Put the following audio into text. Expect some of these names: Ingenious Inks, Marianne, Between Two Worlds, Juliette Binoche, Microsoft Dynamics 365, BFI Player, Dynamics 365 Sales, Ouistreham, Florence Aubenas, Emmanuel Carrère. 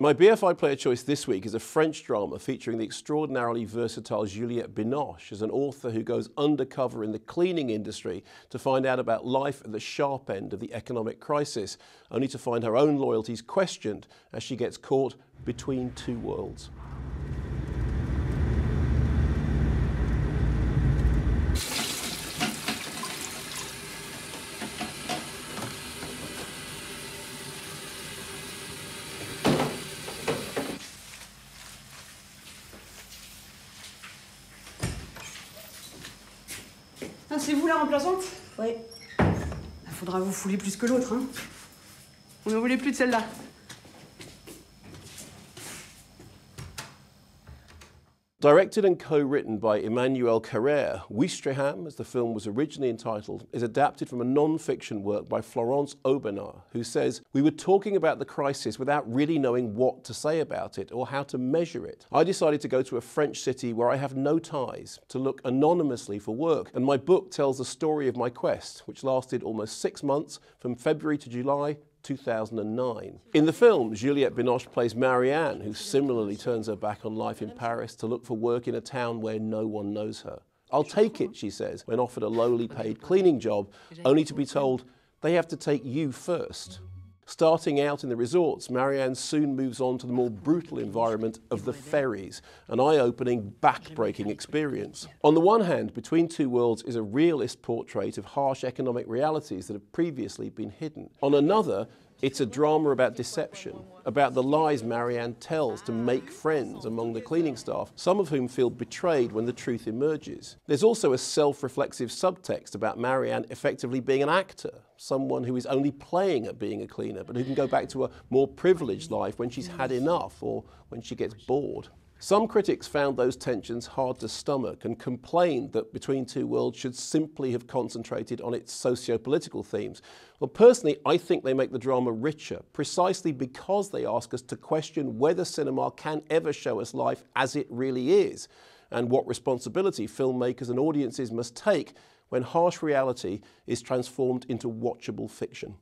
My BFI player choice this week is a French drama featuring the extraordinarily versatile Juliette Binoche as an author who goes undercover in the cleaning industry to find out about life at the sharp end of the economic crisis, only to find her own loyalties questioned as she gets caught between two worlds. C'est vous la remplaçante? Oui. Il faudra vous fouler plus que l'autre, hein. On n'en voulait plus de celle-là. Directed and co-written by Emmanuel Carrère, Ouistreham, as the film was originally entitled, is adapted from a non-fiction work by Florence Aubenas, who says, "We were talking about the crisis without really knowing what to say about it or how to measure it. I decided to go to a French city where I have no ties, to look anonymously for work, and my book tells the story of my quest, which lasted almost 6 months, from February to July, 2009. In the film, Juliette Binoche plays Marianne, who similarly turns her back on life in Paris to look for work in a town where no one knows her. "I'll take it," she says, when offered a lowly paid cleaning job, only to be told, "They have to take you first." Starting out in the resorts, Marianne soon moves on to the more brutal environment of the ferries, an eye-opening, back-breaking experience. On the one hand, Between Two Worlds is a realist portrait of harsh economic realities that have previously been hidden. On another, it's a drama about deception, about the lies Marianne tells to make friends among the cleaning staff, some of whom feel betrayed when the truth emerges. There's also a self-reflexive subtext about Marianne effectively being an actor, someone who is only playing at being a cleaner, but who can go back to a more privileged life when she's had enough or when she gets bored. Some critics found those tensions hard to stomach and complained that Between Two Worlds should simply have concentrated on its socio-political themes. Well, personally, I think they make the drama richer, precisely because they ask us to question whether cinema can ever show us life as it really is, and what responsibility filmmakers and audiences must take when harsh reality is transformed into watchable fiction.